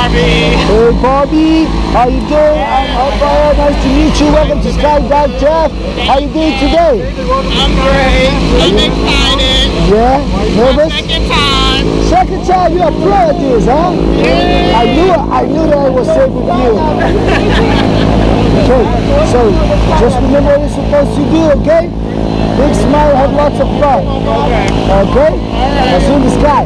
Bobby. Hey, Bobby. How you doing? Yeah. Nice to meet you. Welcome to Sky Dive Jeff. How you doing today? I'm great. I'm excited. Yeah? Nervous? Second time. Second time? You're a pro at this, huh? Yeah. I knew that I was safe with you. Okay. So, just remember what you're supposed to do, okay? Big smile, have lots of fun. Okay? Okay? Let's see the sky.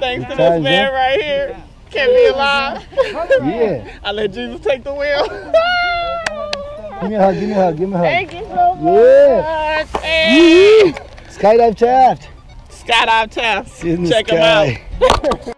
Thanks to this man right here. Can't be alive. Yeah. I let Jesus take the wheel. Give me a hug, give me a hug, give me a hug. Thank you so much. Yeah. Skydive Taft. Skydive Taft. Check him out.